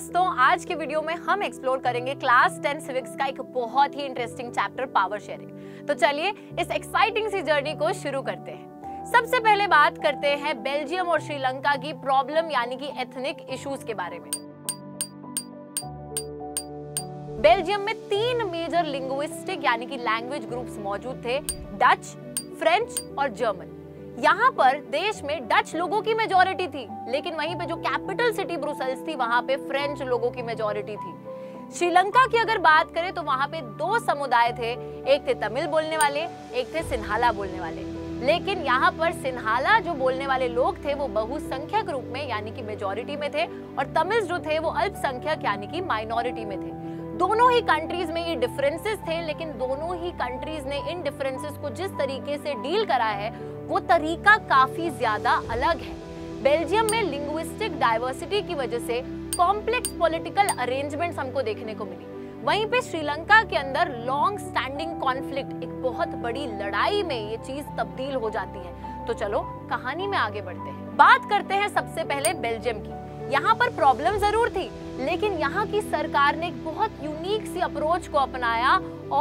दोस्तों, आज के वीडियो में हम एक्सप्लोर करेंगे क्लास 10 सिविक्स का एक बहुत ही इंटरेस्टिंग चैप्टर पावर शेयरिंग। तो चलिए इस एक्साइटिंग सी जर्नी को शुरू करते हैं। सबसे पहले बात करते हैं बेल्जियम और श्रीलंका की प्रॉब्लम यानी कि एथनिक इश्यूज के बारे में। बेल्जियम में 3 मेजर लिंग्विस्टिक यानी कि लैंग्वेज ग्रुप्स मौजूद थे, डच, फ्रेंच और जर्मन। यहाँ पर देश में डच लोगों की मेजॉरिटी थी, लेकिन वहीं पे जो कैपिटल सिटी ब्रुसेल्स थी वहाँ पे फ्रेंच लोगों की मेजॉरिटी थी। श्रीलंका की अगर बात करें तो वहाँ पे 2 समुदाय थे, एक थे तमिल बोलने वाले, एक थे सिन्हाला बोलने वाले। लेकिन यहाँ पर सिन्हाला जो बोलने वाले लोग थे वो बहुसंख्यक रूप में यानी कि मेजॉरिटी में थे, और तमिल जो थे वो अल्पसंख्यक यानी कि माइनॉरिटी में थे। दोनों ही कंट्रीज में ये डिफरेंसेस थे, लेकिन दोनों ही कंट्रीज ने इन डिफरेंसेस को जिस तरीके से डील करा है वो तरीका काफी ज्यादा अलग है। बेल्जियम में लिंग्विस्टिक डाइवर्सिटी की वजह से कॉम्प्लेक्स पॉलिटिकल अरेंजमेंट्स हमको देखने को मिली। वहीं पे श्रीलंका के अंदर लॉन्ग स्टैंडिंग कॉन्फ्लिक्ट, एक बहुत बड़ी लड़ाई में ये चीज तब्दील हो जाती है। तो चलो कहानी में आगे बढ़ते हैं। बात करते हैं सबसे पहले बेल्जियम की। यहाँ पर प्रॉब्लम जरूर थी, लेकिन यहाँ की सरकार ने एक बहुत यूनिक सी अप्रोच को अपनाया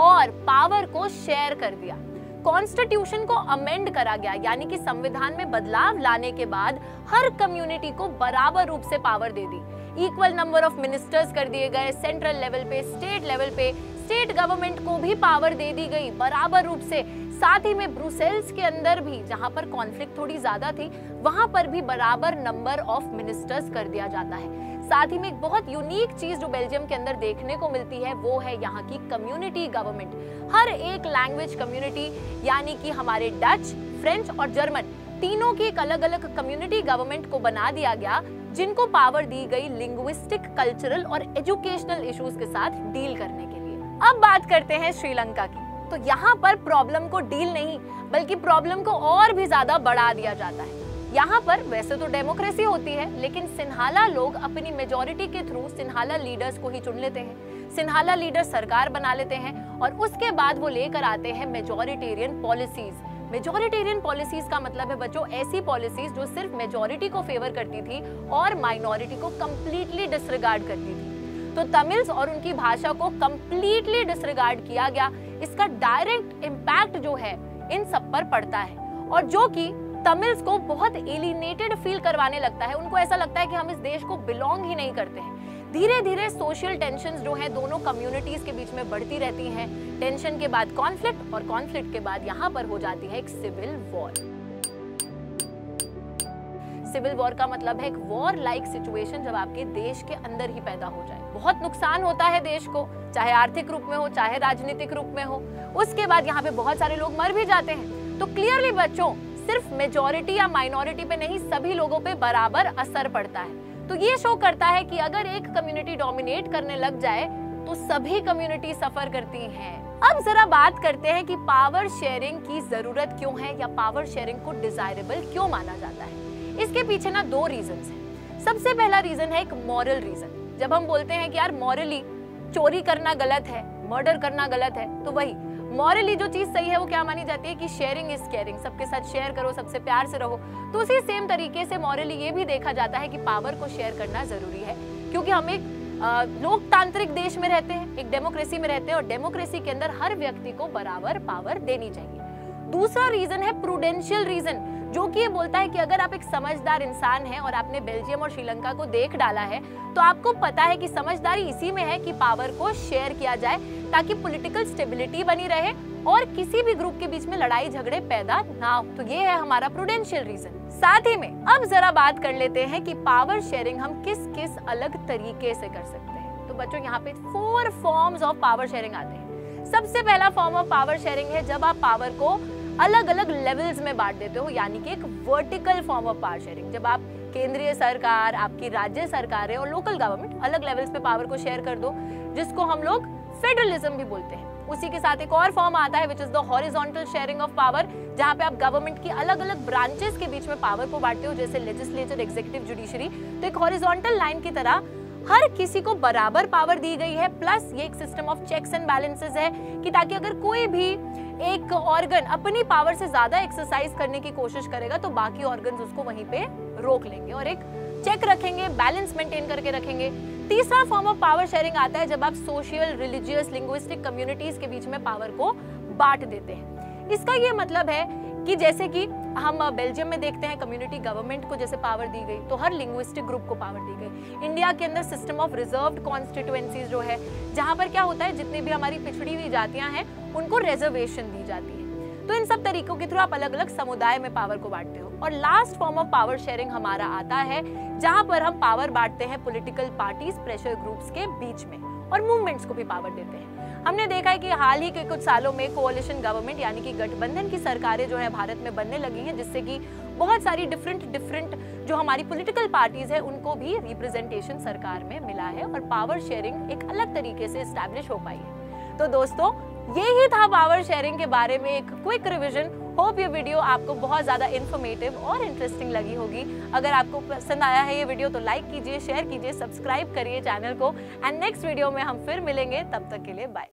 और पावर को शेयर कर दिया। कॉन्स्टिट्यूशन को अमेंड करा गया, यानी कि संविधान में बदलाव लाने के बाद हर कम्युनिटी को बराबर रूप से पावर दे दी। इक्वल नंबर ऑफ मिनिस्टर्स कर दिए गए सेंट्रल लेवल पे, स्टेट लेवल पे। स्टेट गवर्नमेंट को भी पावर दे दी गई बराबर रूप से। साथ ही में ब्रुसेल्स के अंदर भी, जहां पर कॉन्फ्लिक्ट थोड़ी ज्यादा थी, वहां पर भी बराबर नंबर ऑफ मिनिस्टर्स कर दिया जाता है। साथ ही में एक बहुत यूनिक चीज जो बेल्जियम के अंदर देखने को मिलती है वो है यहाँ की कम्युनिटी गवर्नमेंट। हर एक लैंग्वेज कम्युनिटी यानी कि हमारे डच, फ्रेंच और जर्मन तीनों की एक अलग अलग कम्युनिटी गवर्नमेंट को बना दिया गया, जिनको पावर दी गई लिंग्विस्टिक, कल्चरल और एजुकेशनल इश्यूज के साथ डील करने के लिए। अब बात करते हैं श्रीलंका की। तो यहाँ पर प्रॉब्लम को डील नहीं बल्कि प्रॉब्लम को और भी ज्यादा बढ़ा दिया जाता है। यहाँ पर वैसे तो डेमोक्रेसी होती है, लेकिन सिन्हाला लोग अपनी मेजॉरिटी के थ्रू सिन्हाला लीडर्स को ही चुन लेते हैं। सिन्हाला लीडर सरकार बना लेते हैं और उसके बाद वो लेकर आते हैं मेजॉरिटेरियन पॉलिसीज। मेजॉरिटेरियन पॉलिसीज का मतलब है बच्चों ऐसी पॉलिसीज जो सिर्फ मेजॉरिटी को फेवर करती थी और माइनॉरिटी को कम्प्लीटली डिसरिगार्ड करती थी। तो तमिल्स और उनकी भाषा को कम्प्लीटली डिसरिगार्ड किया गया। इसका डायरेक्ट इम्पैक्ट जो है इन सब पर पड़ता है, और जो कि तमिल्स को बहुत एलिनेटेड फील करवाने लगता है। उनको ऐसा लगता है कि हम इस देश को बिलोंग ही नहीं करते हैं। धीरे धीरे सोशल टेंशंस जो है दोनों कम्युनिटीज के बीच में बढ़ती रहती हैं। टेंशन के बाद कॉन्फ्लिक्ट, और कॉन्फ्लिक्ट के बाद यहाँ पर हो जाती है एक सिविल वॉर। सिविल वॉर का मतलब है एक वॉर लाइक सिचुएशन जब आपके देश के अंदर ही पैदा हो जाए। बहुत नुकसान होता है देश को, चाहे आर्थिक रूप में हो चाहे राजनीतिक रूप में हो। उसके बाद यहाँ पे बहुत सारे लोग मर भी जाते हैं। तो क्लियरली बच्चों, सिर्फ मेजॉरिटी या माइनॉरिटी पे नहीं, सभी लोगों पे बराबर असर पड़ता है। तो ये शो करता है कि अगर एक कम्युनिटी डोमिनेट करने लग जाए तो सभी कम्युनिटी सफर करती है। अब जरा बात करते हैं कि पावर शेयरिंग की जरूरत क्यों है, या पावर शेयरिंग को डिजायरेबल क्यों माना जाता है। इसके पीछे ना 2 रीजंस हैं। सबसे पहला रीजन है एक मॉरल रीजन। जब हम बोलते हैं कि यार मॉरली चोरी करना गलत है, मर्डर करना गलत है, तो वही मॉरली जो चीज सही है वो क्या मानी जाती है कि शेयरिंग इज केयरिंग, सबके साथ शेयर करो, सबसे प्यार से रहो। तो उसी सेम तरीके से मॉरली ये भी देखा जाता है कि पावर को शेयर करना जरूरी है, क्योंकि हम एक लोकतांत्रिक देश में रहते हैं, एक डेमोक्रेसी में रहते हैं, और डेमोक्रेसी के अंदर हर व्यक्ति को बराबर पावर देनी चाहिए। दूसरा रीजन है प्रूडेंशियल रीजन, जो कि ये बोलता है कि अगर आप एक समझदार इंसान हैं और आपने बेल्जियम और श्रीलंका को देख डाला है तो आपको पता है कि समझदारी इसी में है कि पावर को शेयर किया जाए, ताकि पॉलिटिकल स्टेबिलिटी बनी रहे और किसी भी ग्रुप के बीच में लड़ाई झगड़े पैदा ना हो। तो ये है हमारा प्रूडेंशियल रीजन। साथ ही में अब जरा बात कर लेते हैं कि पावर शेयरिंग हम किस किस अलग तरीके से कर सकते हैं। तो बच्चों यहाँ पे 4 फॉर्म्स ऑफ पावर शेयरिंग आते हैं। सबसे पहला फॉर्म ऑफ पावर शेयरिंग है जब आप पावर को अलग अलग लेवल्स में बांट देते हो, यानी कि एक vertical form of power sharing, जब आप केंद्रीय सरकार, आपकी राज्य सरकारें और लोकल गवर्नमेंट अलग लेवल्स पे पावर को शेयर कर दो, जिसको हम लोग फेडरलिज्म भी बोलते हैं। उसी के साथ एक और फॉर्म आता है which is the horizontal sharing of power, जहाँ पे आप गवर्नमेंट की अलग अलग ब्रांचेस के बीच में पावर को बांटते हो, जैसे लेजिस्लेचर, एग्जीक्यूटिव, जुडिशरी। तो एक हॉरिजॉन्टल लाइन की तरह हर किसी को बराबर पावर दी गई है। प्लस ये एक system of checks and balances है कि ताकि अगर कोई भी एक ऑर्गन अपनी पावर से ज्यादा एक्सरसाइज करने की कोशिश करेगा तो बाकी ऑर्गन्स उसको वहीं पे रोक लेंगे, और एक चेक रखेंगे, बैलेंस मेंटेन करके रखेंगे। तीसरा फॉर्म ऑफ पावर शेयरिंग आता है जब आप सोशल, रिलीजियस, लिंग्विस्टिक कम्युनिटीज के बीच में पावर को बांट देते हैं। इसका ये मतलब है कि जैसे कि हम बेल्जियम में देखते हैं कम्युनिटी गवर्नमेंट को जैसे पावर दी गई तो हर लिंग्विस्टिक ग्रुप को पावर दी गई। इंडिया के अंदर सिस्टम ऑफ रिजर्व्ड कॉन्स्टिट्यूएंसीज जो है, जहाँ पर क्या होता है जितनी भी हमारी पिछड़ी हुई जातियाँ हैं उनको रिजर्वेशन दी जाती है। तो इन सब तरीकों के थ्रू आप अलग अलग समुदाय में पावर को बांटते हो। और last form of power sharing हमारा आता है जहाँ पर हम पावर बांटते हैं पॉलिटिकल पार्टीज, प्रेशर ग्रुप्स के बीच में, और मूवमेंट्स को भी पावर देते हैं। हमने देखा है कि हाल ही के कुछ सालों में कोअलिशन गवर्नमेंट यानी कि गठबंधन की सरकारें जो है भारत में बनने लगी हैं, जिससे कि बहुत सारी डिफरेंट जो हमारी पॉलिटिकल पार्टीज हैं उनको भी रिप्रेजेंटेशन सरकार में मिला है और पावर शेयरिंग एक अलग तरीके से एस्टैब्लिश हो पाई है। तो दोस्तों यही था पावर शेयरिंग के बारे में एक क्विक रिविजन। होप ये वीडियो आपको बहुत ज़्यादा इन्फॉर्मेटिव और इंटरेस्टिंग लगी होगी। अगर आपको पसंद आया है ये वीडियो तो लाइक कीजिए, शेयर कीजिए, सब्सक्राइब करिए चैनल को। एंड नेक्स्ट वीडियो में हम फिर मिलेंगे, तब तक के लिए बाय।